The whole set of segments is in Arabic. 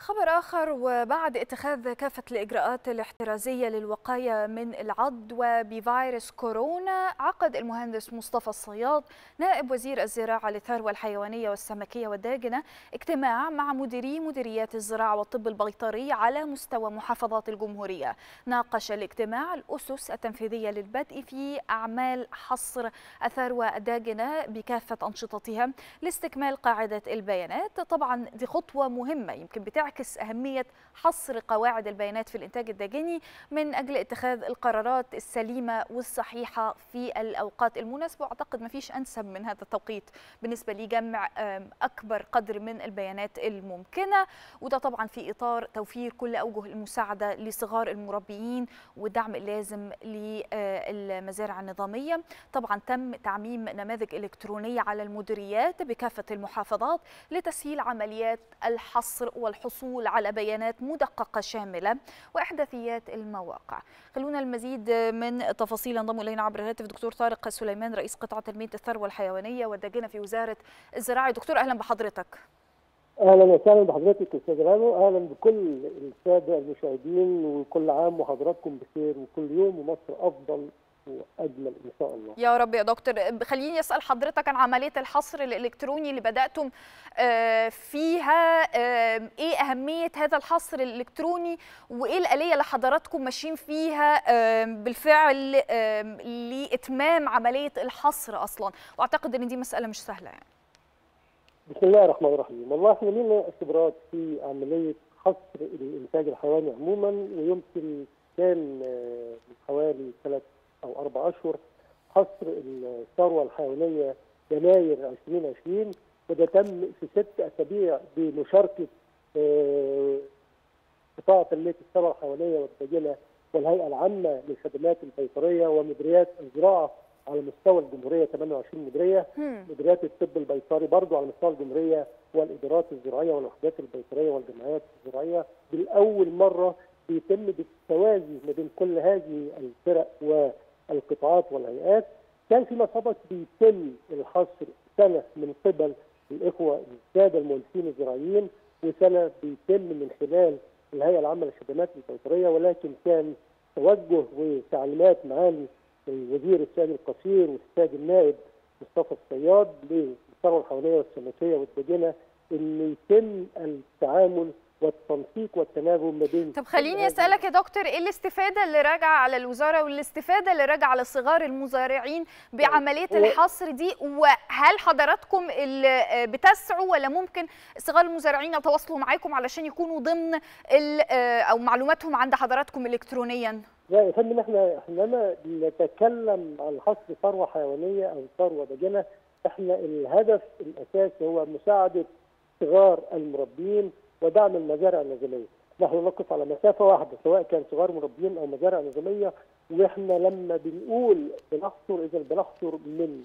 خبر آخر، وبعد اتخاذ كافة الإجراءات الاحترازية للوقاية من العض وبفيروس كورونا، عقد المهندس مصطفى الصياد نائب وزير الزراعة للثروة الحيوانية والسمكية والداجنة اجتماع مع مديري مديريات الزراعة والطب البيطري على مستوى محافظات الجمهورية. ناقش الاجتماع الأسس التنفيذية للبدء في أعمال حصر الثروة الداجنة بكافة أنشطتها لاستكمال قاعدة البيانات. طبعا دي خطوة مهمة يمكن بتعكس أهمية حصر قواعد البيانات في الإنتاج الداجني من أجل اتخاذ القرارات السليمة والصحيحة في الأوقات المناسبة، وأعتقد ما فيش أنسب من هذا التوقيت بالنسبة لجمع أكبر قدر من البيانات الممكنة، وده طبعا في إطار توفير كل أوجه المساعدة لصغار المربيين والدعم اللازم للمزارع النظامية. طبعا تم تعميم نماذج إلكترونية على المديريات بكافة المحافظات لتسهيل عمليات الحصر والحصول على بيانات مدققة شاملة وإحداثيات المواقع. خلونا المزيد من تفاصيل. انضم إلينا عبر الهاتف دكتور طارق سليمان رئيس قطاع تنمية الثروة الحيوانية والداجنة في وزارة الزراعة. دكتور أهلا بحضرتك. أهلا وسهلا بحضرتك أستاذ رانو، أهلا بكل السادة المشاهدين، وكل عام وحضراتكم بخير وكل يوم ومصر أفضل وأجمل إن شاء الله. يا رب يا دكتور. خليني أسأل حضرتك عن عملية الحصر الإلكتروني اللي بدأتم فيها، إيه أهمية هذا الحصر الإلكتروني وإيه الآلية اللي حضراتكم ماشيين فيها بالفعل لإتمام عملية الحصر أصلا؟ وأعتقد إن دي مسألة مش سهلة يعني. بسم الله الرحمن الرحيم. والله احنا لينا خبرات في عملية حصر الإنتاج الحيواني عموما، ويمكن كان من حوالي 3 أو 4 أشهر حصر الثروة الحيوانية يناير 2020، وده تم في 6 أسابيع بمشاركة قطاع تنمية الثروة الحيوانية والداجنة والهيئة العامة للخدمات البيطرية ومديريات الزراعة على مستوى الجمهورية 28 مديرية، مديريات الطب البيطري برضه على مستوى الجمهورية والإدارات الزراعية والوحدات البيطرية والجمعيات الزراعية. بالأول مرة بيتم بالتوازي ما بين كل هذه الفرق والقطاعات والهيئات. كان فيما سبق بيتم الحصر سنة من قبل الإخوة السادة المهندسين الزراعيين، وسنة بيتم من خلال الهيئة العامة للخدمات البيطرية، ولكن كان توجه وتعليمات معالي الوزير السيد القصير والسيد النائب مصطفى الصياد للثروة الحيوانية والسمكية والداجنة إن يتم التعامل والتنسيق والتناغم ما بين. طب خليني اسالك يا دكتور، ايه الاستفاده اللي راجعه على الوزاره والاستفاده اللي راجعه على صغار المزارعين بعمليه الحصر دي؟ وهل حضراتكم بتسعوا ولا ممكن صغار المزارعين يتواصلوا معاكم علشان يكونوا ضمن او معلوماتهم عند حضراتكم الكترونيا؟ لا يا فندم، احنا لما نتكلم عن حصر ثروه حيوانيه او ثروه داجنه، احنا الهدف الاساسي هو مساعده صغار المربين ودعم المزارع النظاميه. نحن نقف على مسافه واحده سواء كان صغار مربيين او مزارع نظاميه، واحنا لما بنقول بنحصر، اذا بنحصر من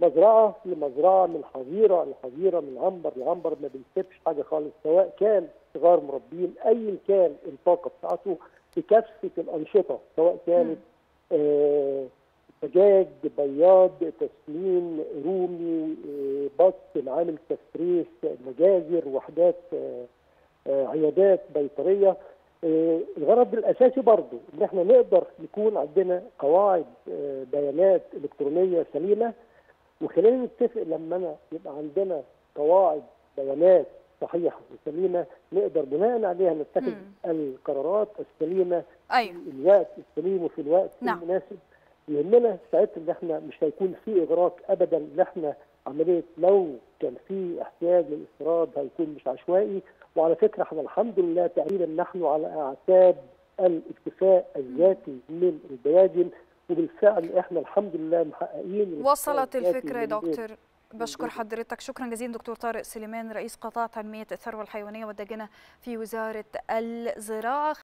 مزرعه لمزرعه، من حظيره لحظيره، من عنبر لعنبر، ما بنسيبش حاجه خالص سواء كان صغار مربيين ايا كان الطاقه بتاعته بكافه الانشطه، سواء كانت دجاج، بياض، تسمين، رومي، بط، معامل تفريخ، مجازر، وحدات عيادات بيطريه. الغرض الاساسي برضه ان احنا نقدر يكون عندنا قواعد بيانات الكترونيه سليمه، وخلينا نتفق لما انا يبقى عندنا قواعد بيانات صحيحه وسليمه نقدر بناء عليها نتخذ القرارات السليمه. أيوة. في الوقت السليم وفي الوقت المناسب. يهمنا ساعتها ان احنا مش هيكون في اغراق ابدا، ان احنا عمليه لو كان في احتياج للاستيراد هيكون مش عشوائي. وعلى فكره احنا الحمد لله تقريبا نحن على اعتاب الاكتفاء الذاتي من الدواجن، وبالفعل احنا الحمد لله محققين. وصلت الفكره يا دكتور، بشكر حضرتك، شكرا جزيلا دكتور طارق سليمان رئيس قطاع تنميه الثروه الحيوانيه والداجنه في وزاره الزراعه.